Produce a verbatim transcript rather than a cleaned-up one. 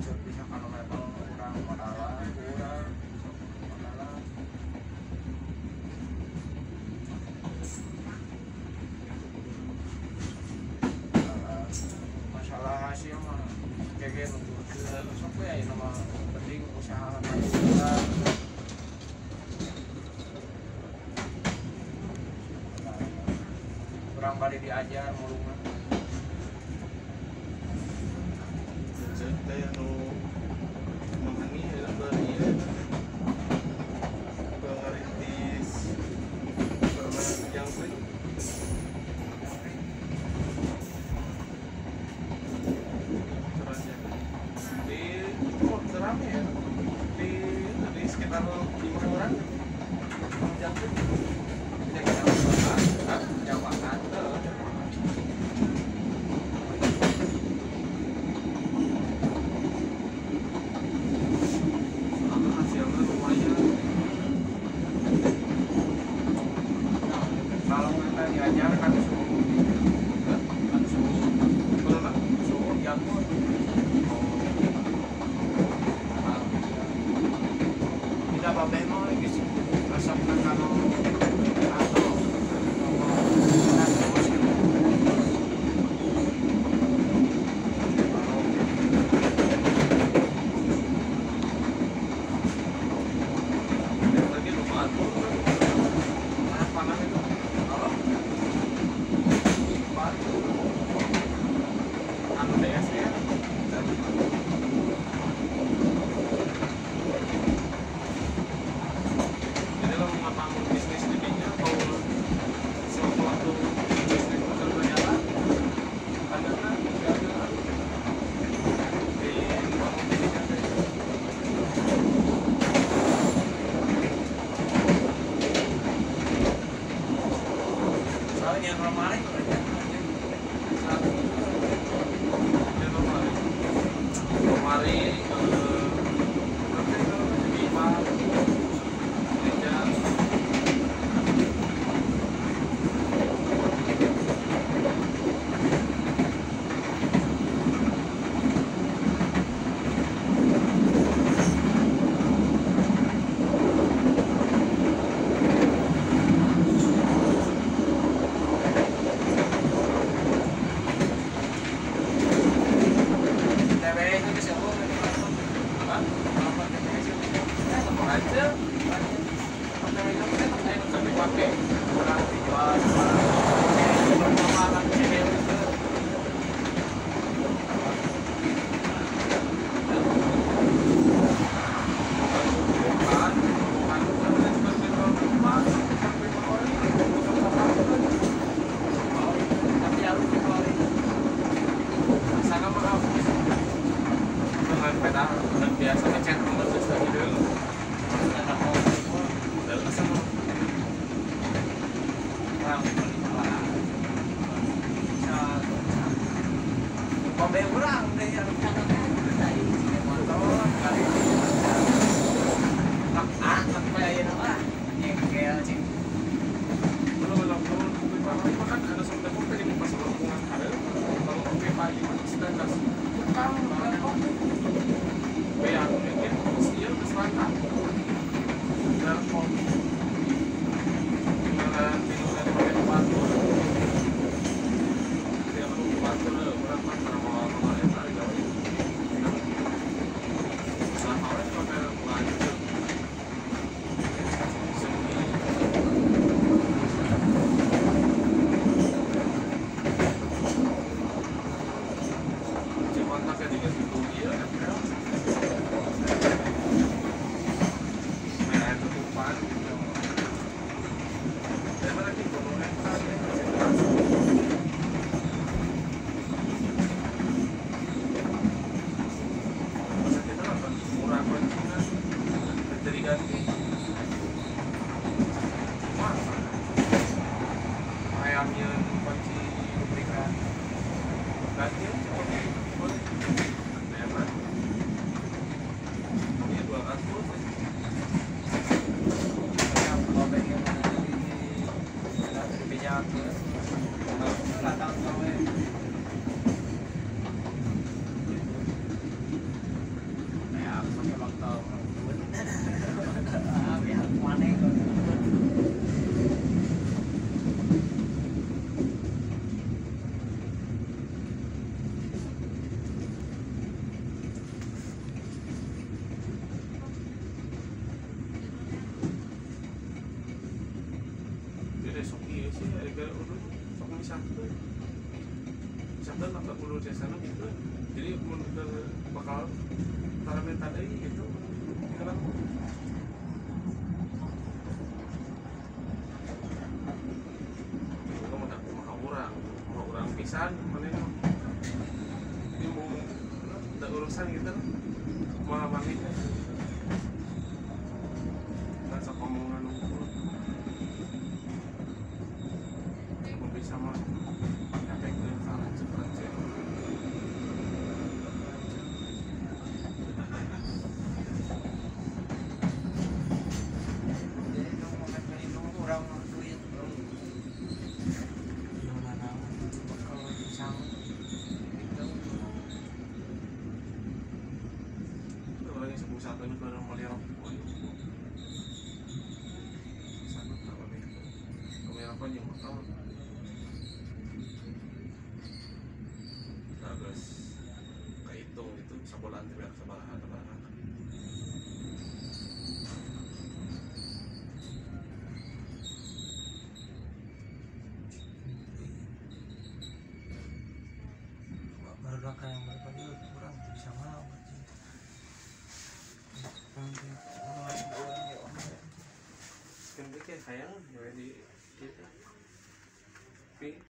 bisa kalau memang kurang modal kurang modal. Masalah hasil mah kayak gitu sok ya nama penting usaha kita. Kurang kali diajar mulungan. Saya nu memahami dalam bahaya pengertis permainan yang sering terasa di kok terame ya di tadi sekitar lima orang yang di sana gitu. Jadi mundur bakal tanaman tadi gitu. Itulah. Kalau mau tak rumah orang, rumah orang pisan, mana tu? Ini mau tak urusan gitu, malah pamitnya. Tanpa omongan umur, mau bisa mah. Sekolah anti berak sekolah anak anak. Barulah kau yang berpandu kurang bisa malam. Sekarang dia sayang jadi kita.